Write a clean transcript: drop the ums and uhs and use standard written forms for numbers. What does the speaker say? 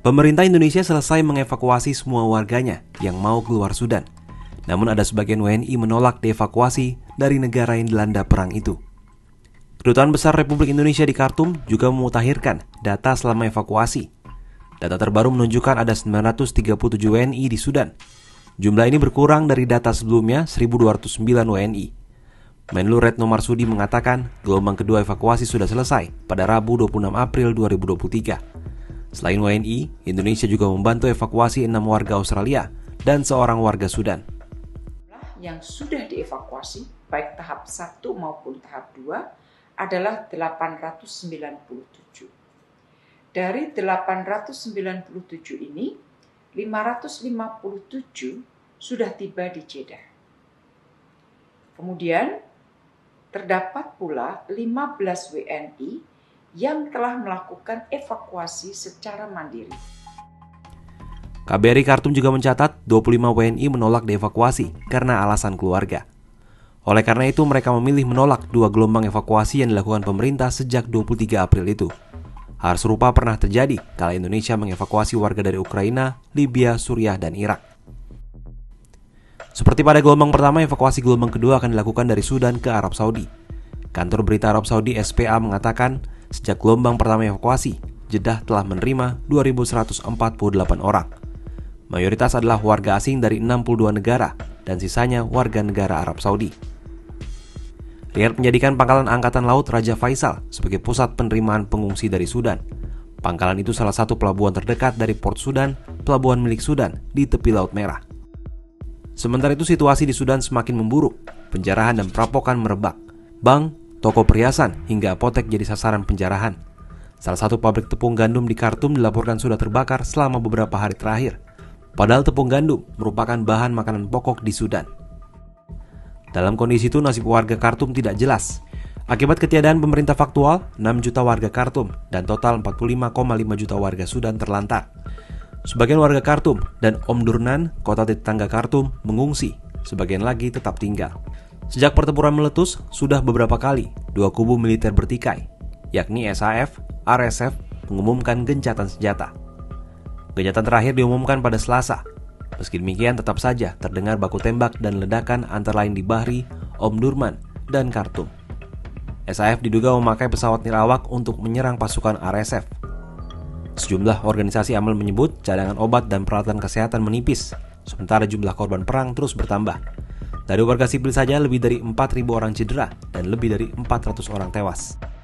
Pemerintah Indonesia selesai mengevakuasi semua warganya yang mau keluar Sudan. Namun ada sebagian WNI menolak dievakuasi dari negara yang dilanda perang itu. Kedutaan Besar Republik Indonesia di Khartoum juga memutakhirkan data selama evakuasi. Data terbaru menunjukkan ada 937 WNI di Sudan. Jumlah ini berkurang dari data sebelumnya 1.209 WNI. Menlu Retno Marsudi mengatakan gelombang kedua evakuasi sudah selesai pada Rabu 26 April 2023. Selain WNI, Indonesia juga membantu evakuasi 6 warga Australia dan seorang warga Sudan. Yang sudah dievakuasi, baik tahap 1 maupun tahap 2, adalah 897. Dari 897 ini, 557 sudah tiba di Jeddah. Kemudian, terdapat pula 15 WNI yang telah melakukan evakuasi secara mandiri. KBRI Khartoum juga mencatat 25 WNI menolak dievakuasi karena alasan keluarga. Oleh karena itu, mereka memilih menolak dua gelombang evakuasi yang dilakukan pemerintah sejak 23 April itu. Hal serupa pernah terjadi kala Indonesia mengevakuasi warga dari Ukraina, Libya, Suriah, dan Irak. Seperti pada gelombang pertama, evakuasi gelombang kedua akan dilakukan dari Sudan ke Arab Saudi. Kantor Berita Arab Saudi SPA mengatakan, sejak gelombang pertama evakuasi, Jeddah telah menerima 2.148 orang. Mayoritas adalah warga asing dari 62 negara dan sisanya warga negara Arab Saudi. Riyadh menjadikan pangkalan Angkatan Laut Raja Faisal sebagai pusat penerimaan pengungsi dari Sudan. Pangkalan itu salah satu pelabuhan terdekat dari Port Sudan, pelabuhan milik Sudan di tepi Laut Merah. Sementara itu situasi di Sudan semakin memburuk, penjarahan dan perampokan merebak. Bank, toko perhiasan, hingga apotek jadi sasaran penjarahan. Salah satu pabrik tepung gandum di Khartoum dilaporkan sudah terbakar selama beberapa hari terakhir. Padahal tepung gandum merupakan bahan makanan pokok di Sudan. Dalam kondisi itu, nasib warga Khartoum tidak jelas. Akibat ketiadaan pemerintah faktual, 6 juta warga Khartoum dan total 45,5 juta warga Sudan terlantar. Sebagian warga Khartoum dan Omdurman, kota tetangga Khartoum, mengungsi. Sebagian lagi tetap tinggal. Sejak pertempuran meletus, sudah beberapa kali dua kubu militer bertikai, yakni SAF, RSF mengumumkan gencatan senjata. Gencatan terakhir diumumkan pada Selasa. Meski demikian, tetap saja terdengar baku tembak dan ledakan antara lain di Bahri, Omdurman, dan Khartoum. SAF diduga memakai pesawat nirawak untuk menyerang pasukan RSF. Sejumlah organisasi amal menyebut cadangan obat dan peralatan kesehatan menipis, sementara jumlah korban perang terus bertambah. Dari warga sipil saja lebih dari 4.000 orang cedera dan lebih dari 400 orang tewas.